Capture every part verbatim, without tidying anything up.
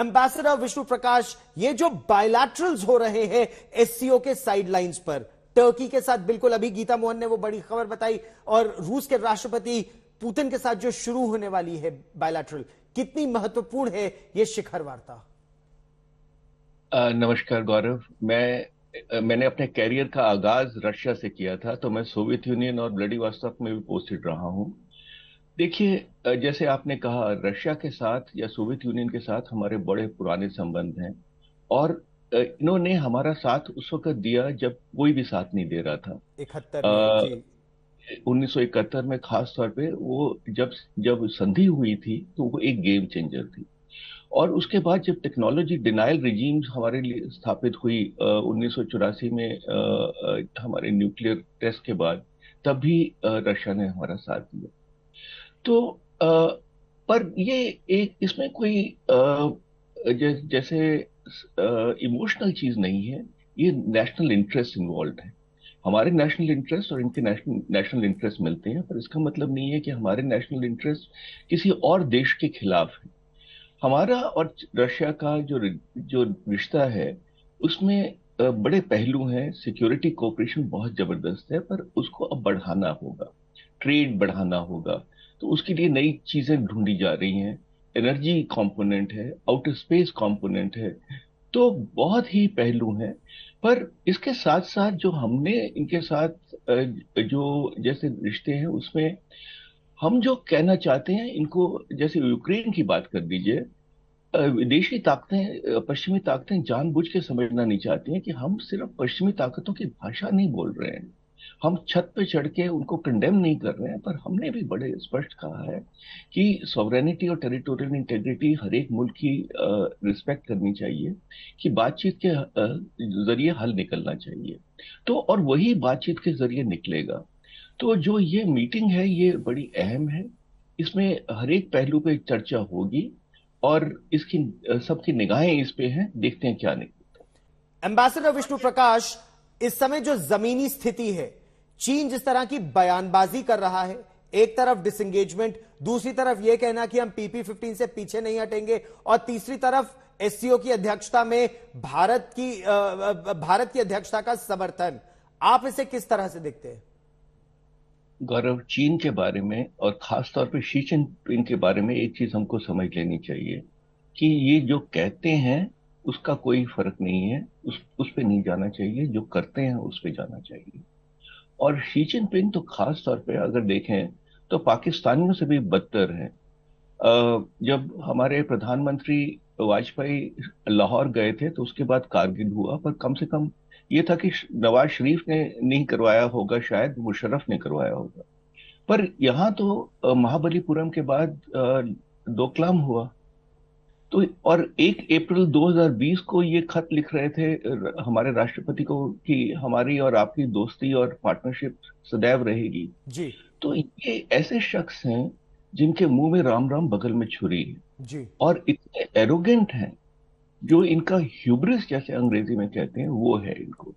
Ambassador Vishnu प्रकाश, ये जो bilaterals हो रहे हैं एससीओ के साइडलाइंस पर टर्की के साथ, बिल्कुल अभी गीता मोहन ने वो बड़ी खबर बताई, और रूस के राष्ट्रपति पुतिन के साथ जो शुरू होने वाली है बायलैटरल, कितनी महत्वपूर्ण है ये शिखर वार्ता? नमस्कार गौरव, मैं मैंने अपने कैरियर का आगाज रशिया से किया था, तो मैं सोवियत यूनियन और व्लादिवोस्तोक में भी पोस्टेड रहा हूं। देखिए, जैसे आपने कहा, रशिया के साथ या सोवियत यूनियन के साथ हमारे बड़े पुराने संबंध हैं, और इन्होंने हमारा साथ उस वक्त दिया जब कोई भी साथ नहीं दे रहा था। इकहत्तर उन्नीस सौ इकहत्तर में खास तौर पे, वो जब जब संधि हुई थी तो वो एक गेम चेंजर थी, और उसके बाद जब टेक्नोलॉजी डिनाइल रिजीम्स हमारे लिए स्थापित हुई उन्नीस सौ चौरासी में आ, हमारे न्यूक्लियर टेस्ट के बाद, तब भी रशिया ने हमारा साथ दिया। तो आ, पर ये एक इसमें कोई आ, जै, जैसे इमोशनल चीज नहीं है, ये नेशनल इंटरेस्ट इन्वॉल्व है। हमारे नेशनल इंटरेस्ट और इनके नेशनल नेशनल इंटरेस्ट मिलते हैं, पर इसका मतलब नहीं है कि हमारे नेशनल इंटरेस्ट किसी और देश के खिलाफ है। हमारा और रशिया का जो जो रिश्ता है उसमें बड़े पहलू हैं। सिक्योरिटी कोऑपरेशन बहुत ज़बरदस्त है, पर उसको अब बढ़ाना होगा, ट्रेड बढ़ाना होगा, तो उसके लिए नई चीज़ें ढूंढी जा रही हैं। एनर्जी कंपोनेंट है, आउटर स्पेस कंपोनेंट है, तो बहुत ही पहलू हैं। पर इसके साथ साथ जो हमने इनके साथ जो जैसे रिश्ते हैं उसमें हम जो कहना चाहते हैं इनको, जैसे यूक्रेन की बात कर दीजिए, विदेशी ताकतें, पश्चिमी ताकतें जानबूझ के समझना नहीं चाहती हैं कि हम सिर्फ पश्चिमी ताकतों की भाषा नहीं बोल रहे हैं, हम छत पे चढ़ के उनको कंडेम नहीं कर रहे हैं। पर हमने भी बड़े स्पष्ट कहा है कि सॉवरेनिटी और टेरिटोरियल इंटीग्रिटी हर एक मुल्क की रिस्पेक्ट करनी चाहिए, कि बातचीत के जरिए हल निकलना चाहिए, तो और वही बातचीत के जरिए निकलेगा। तो जो ये मीटिंग है ये बड़ी अहम है, इसमें हर एक पहलू पे चर्चा होगी, और इसकी सबकी निगाहें इस पे हैं, देखते हैं क्या निकलता है। एम्बेसडर विष्णु प्रकाश, इस समय जो जमीनी स्थिति है, चीन जिस तरह की बयानबाजी कर रहा है, एक तरफ डिसएंगेजमेंट, दूसरी तरफ यह कहना कि हम पीपी फिफ्टीन से पीछे नहीं हटेंगे, और तीसरी तरफ एससीओ की अध्यक्षता में भारत की भारत की अध्यक्षता का समर्थन, आप इसे किस तरह से देखते हैं? गौरव, चीन के बारे में और खासतौर पर शी जिनपिंग के बारे में एक चीज हमको समझ लेनी चाहिए कि ये जो कहते हैं उसका कोई फर्क नहीं है, उस उस पे नहीं जाना चाहिए, जो करते हैं उस पे जाना चाहिए। और शी जिनपिंग तो खास तौर पे अगर देखें तो पाकिस्तानियों से भी बदतर है। जब हमारे प्रधानमंत्री वाजपेयी लाहौर गए थे तो उसके बाद कारगिल हुआ, पर कम से कम ये था कि नवाज शरीफ ने नहीं करवाया होगा, शायद मुशर्रफ ने करवाया होगा। पर यहाँ तो महाबलीपुरम के बाद दोकलाम हुआ, तो और एक अप्रैल दो हज़ार बीस को ये खत लिख रहे थे हमारे राष्ट्रपति को कि हमारी और आपकी दोस्ती और पार्टनरशिप सदैव रहेगी जी। तो ये ऐसे शख्स हैं जिनके मुंह में राम राम, बगल में छुरी है जी, और इतने एरोगेंट हैं, जो इनका ह्यूब्रिस जैसे अंग्रेजी में कहते हैं वो है इनको।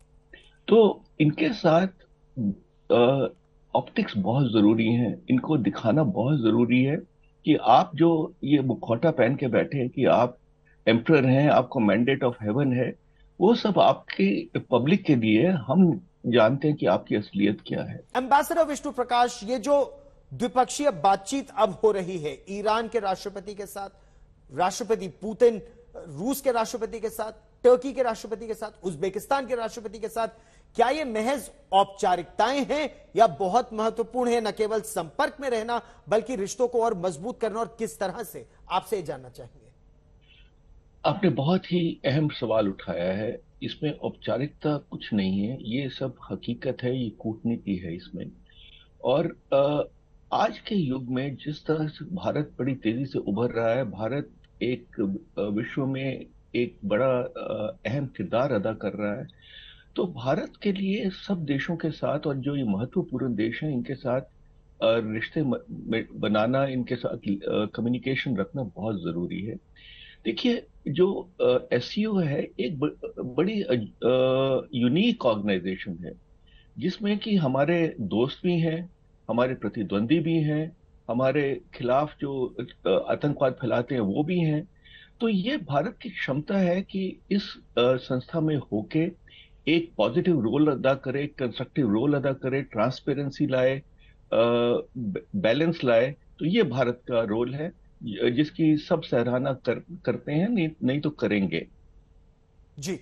तो इनके साथ ऑप्टिक्स बहुत जरूरी है, इनको दिखाना बहुत जरूरी है कि आप जो ये मुखौटा पहन के बैठे हैं कि आप एम्परर हैं, आपको मैंडेट ऑफ हेवन है, वो सब आपके पब्लिक के लिए है, हम जानते हैं कि आपकी असलियत क्या है। एम्बेसडर विष्णु प्रकाश, ये जो द्विपक्षीय बातचीत अब हो रही है ईरान के राष्ट्रपति के साथ, राष्ट्रपति पुतिन, रूस के राष्ट्रपति के साथ, टर्की के राष्ट्रपति के साथ, उज्बेकिस्तान के राष्ट्रपति के साथ, क्या ये महज औपचारिकताएं हैं या बहुत महत्वपूर्ण है न केवल संपर्क में रहना बल्कि रिश्तों को और मजबूत करना, और किस तरह से, आपसे जानना चाहेंगे। आपने बहुत ही अहम सवाल उठाया है, इसमें औपचारिकता कुछ नहीं है, ये सब हकीकत है, ये कूटनीति है इसमें। और आज के युग में जिस तरह से भारत बड़ी तेजी से उभर रहा है, भारत एक विश्व में एक बड़ा अहम किरदार अदा कर रहा है, तो भारत के लिए सब देशों के साथ और जो ये महत्वपूर्ण देश हैं इनके साथ रिश्ते बनाना, इनके साथ कम्युनिकेशन रखना बहुत ज़रूरी है। देखिए, जो एससीओ है एक बड़ी यूनिक ऑर्गेनाइजेशन है, जिसमें कि हमारे दोस्त भी हैं, हमारे प्रतिद्वंदी भी हैं, हमारे खिलाफ जो आतंकवाद फैलाते हैं वो भी हैं। तो ये भारत की क्षमता है कि इस संस्था में होके एक पॉजिटिव रोल अदा करे, कंस्ट्रक्टिव रोल अदा करे, ट्रांसपेरेंसी लाए, बैलेंस लाए। तो ये भारत का रोल है जिसकी सब सराहना कर, करते हैं, नहीं, नहीं तो करेंगे। जी,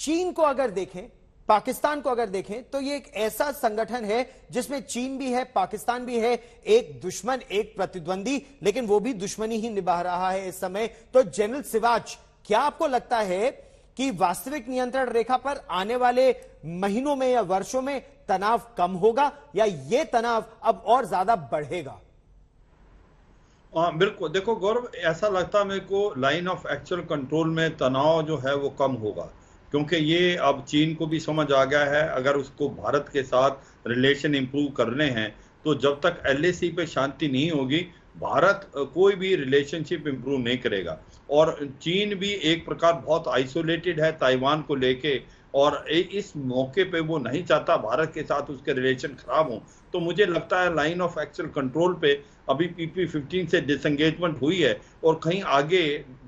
चीन को अगर देखें, पाकिस्तान को अगर देखें, तो ये एक ऐसा संगठन है जिसमें चीन भी है, पाकिस्तान भी है, एक दुश्मन, एक प्रतिद्वंदी, लेकिन वो भी दुश्मनी ही निभा रहा है इस समय। तो जनरल शिवाज, क्या आपको लगता है कि वास्तविक नियंत्रण रेखा पर आने वाले महीनों में या वर्षों में तनाव कम होगा या ये तनाव अब और ज्यादा बढ़ेगा? आ, बिल्कुल, देखो गौरव, ऐसा लगता है मेरे को लाइन ऑफ एक्चुअल कंट्रोल में तनाव जो है वो कम होगा, क्योंकि ये अब चीन को भी समझ आ गया है अगर उसको भारत के साथ रिलेशन इंप्रूव करने हैं तो जब तक एलएसी पे शांति नहीं होगी भारत कोई भी रिलेशनशिप इंप्रूव नहीं करेगा। और चीन भी एक प्रकार बहुत आइसोलेटेड है ताइवान को लेके, और इस मौके पे वो नहीं चाहता भारत के साथ उसके रिलेशन खराब हो। तो मुझे लगता है लाइन ऑफ एक्चुअल कंट्रोल पे अभी पीपी फिफ्टीन से डिसंगेजमेंट हुई है और कहीं आगे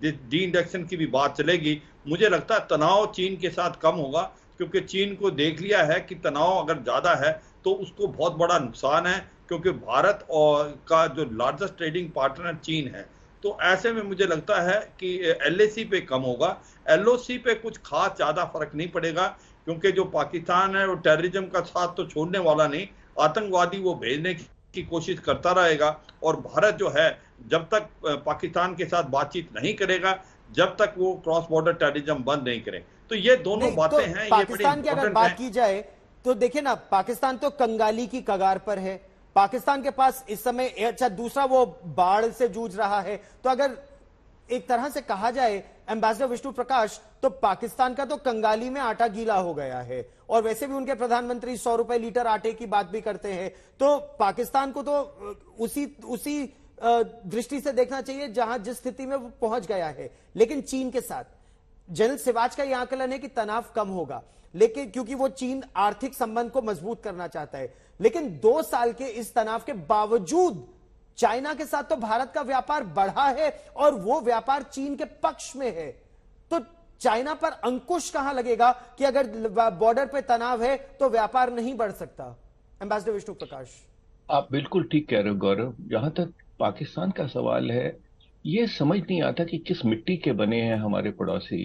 डी इंडक्शन की भी बात चलेगी। मुझे लगता है तनाव चीन के साथ कम होगा क्योंकि चीन को देख लिया है कि तनाव अगर ज़्यादा है तो उसको बहुत बड़ा नुकसान है, क्योंकि भारत और का जो लार्जेस्ट ट्रेडिंग पार्टनर चीन है। तो ऐसे में मुझे लगता है कि एलएसी पे कम होगा, एलओसी पे कुछ खास ज़्यादा फर्क नहीं पड़ेगा क्योंकि जो पाकिस्तान है वो टेररिज्म का साथ तो छोड़ने वाला नहीं, आतंकवादी वो भेजने की कोशिश करता रहेगा। और भारत जो है जब तक पाकिस्तान के साथ बातचीत नहीं करेगा, जब तक वो क्रॉस बॉर्डर टेररिज्म बंद नहीं करें, तो ये दोनों बातें तो हैं। पाकिस्तान की अगर बात की जाए तो देखिए ना, पाकिस्तान तो कंगाली की कगार पर है, पाकिस्तान के पास इस समय, अच्छा दूसरा वो बाढ़ से जूझ रहा है। तो अगर एक तरह से कहा जाए एम्बेसडर विष्णु प्रकाश, तो पाकिस्तान का तो कंगाली में आटा गीला हो गया है, और वैसे भी उनके प्रधानमंत्री सौ रुपए लीटर आटे की बात भी करते हैं। तो पाकिस्तान को तो उसी उसी दृष्टि से देखना चाहिए जहां जिस स्थिति में वो पहुंच गया है। लेकिन चीन के साथ जनरल शिवाज का यह आकलन है कि तनाव कम होगा, लेकिन क्योंकि वो चीन आर्थिक संबंध को मजबूत करना चाहता है। लेकिन दो साल के इस तनाव के बावजूद चाइना के साथ तो भारत का व्यापार बढ़ा है और वो व्यापार चीन के पक्ष में है। तो चाइना पर अंकुश कहां लगेगा कि अगर बॉर्डर पे तनाव है तो व्यापार नहीं बढ़ सकता? एम्बेसडर विष्णु प्रकाश, आप बिल्कुल ठीक कह रहे हो गौरव। जहां तक पाकिस्तान का सवाल है, ये समझ नहीं आता कि किस मिट्टी के बने हैं हमारे पड़ोसी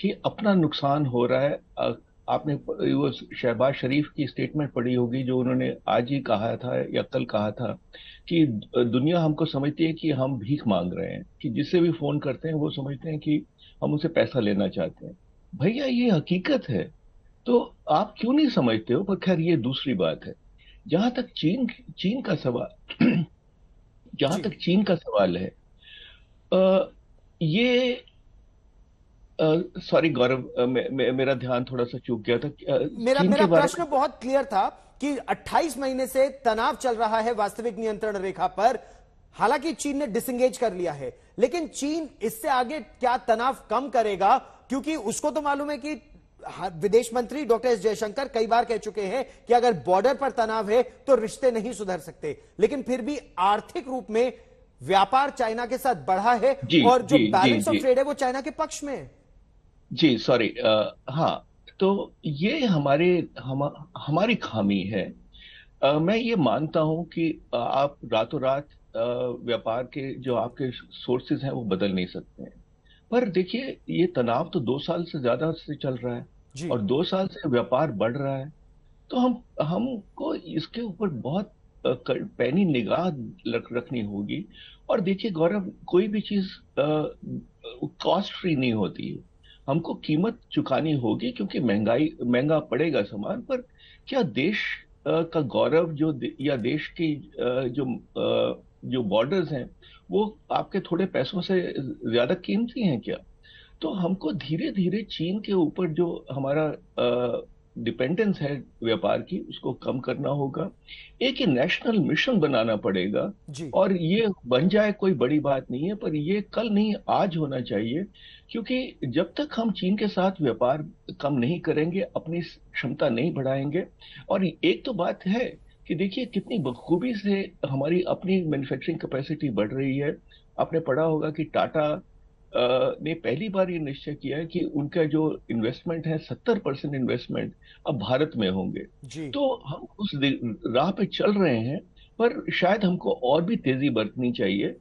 कि अपना नुकसान हो रहा है। आपने वो शहबाज शरीफ की स्टेटमेंट पढ़ी होगी जो उन्होंने आज ही कहा था या कल कहा था कि दुनिया हमको समझती है कि हम भीख मांग रहे हैं, कि जिससे भी फोन करते हैं वो समझते हैं कि हम उसे पैसा लेना चाहते हैं। भैया ये हकीकत है, तो आप क्यों नहीं समझते हो? पर खैर ये दूसरी बात है। जहाँ तक चीन चीन का सवाल जहां तक चीन का सवाल है, आ, ये सॉरी गौरव, मे, मे, मेरा ध्यान थोड़ा सा चूक गया था। आ, मेरा मेरा प्रश्न बहुत क्लियर था कि अट्ठाईस महीने से तनाव चल रहा है वास्तविक नियंत्रण रेखा पर, हालांकि चीन ने डिसंगेज कर लिया है, लेकिन चीन इससे आगे क्या तनाव कम करेगा? क्योंकि उसको तो मालूम है कि विदेश मंत्री डॉक्टर एस जयशंकर कई बार कह चुके हैं कि अगर बॉर्डर पर तनाव है तो रिश्ते नहीं सुधर सकते, लेकिन फिर भी आर्थिक रूप में व्यापार चाइना के साथ बढ़ा है और जो बैलेंस ऑफ ट्रेड है वो चाइना के पक्ष में है। जी सॉरी, हाँ, तो ये हमारे हम, हमारी खामी है। आ, मैं ये मानता हूं कि आप रातों रात व्यापार के जो आपके सोर्सेज हैं वो बदल नहीं सकते हैं, पर देखिए ये तनाव तो दो साल से ज्यादा से चल रहा है और दो साल से व्यापार बढ़ रहा है, तो हम हमको इसके ऊपर बहुत पैनी निगाह रखनी होगी। और देखिए गौरव, कोई भी चीज कॉस्ट फ्री नहीं होती है, हमको कीमत चुकानी होगी क्योंकि महंगाई महंगा पड़ेगा सामान। पर क्या देश आ, का गौरव जो दे, या देश की आ, जो आ, जो बॉर्डर्स हैं वो आपके थोड़े पैसों से ज्यादा कीमती हैं क्या? तो हमको धीरे धीरे चीन के ऊपर जो हमारा डिपेंडेंस है व्यापार की, उसको कम करना होगा। एक ही नेशनल मिशन बनाना पड़ेगा और ये बन जाए कोई बड़ी बात नहीं है, पर ये कल नहीं आज होना चाहिए, क्योंकि जब तक हम चीन के साथ व्यापार कम नहीं करेंगे, अपनी क्षमता नहीं बढ़ाएंगे। और एक तो बात है कि देखिए कितनी बखूबी से हमारी अपनी मैन्युफैक्चरिंग कैपेसिटी बढ़ रही है। आपने पढ़ा होगा कि टाटा ने पहली बार ये निश्चय किया है कि उनका जो इन्वेस्टमेंट है सत्तर परसेंट इन्वेस्टमेंट अब भारत में होंगे। तो हम उस राह पे चल रहे हैं, पर शायद हमको और भी तेजी बरतनी चाहिए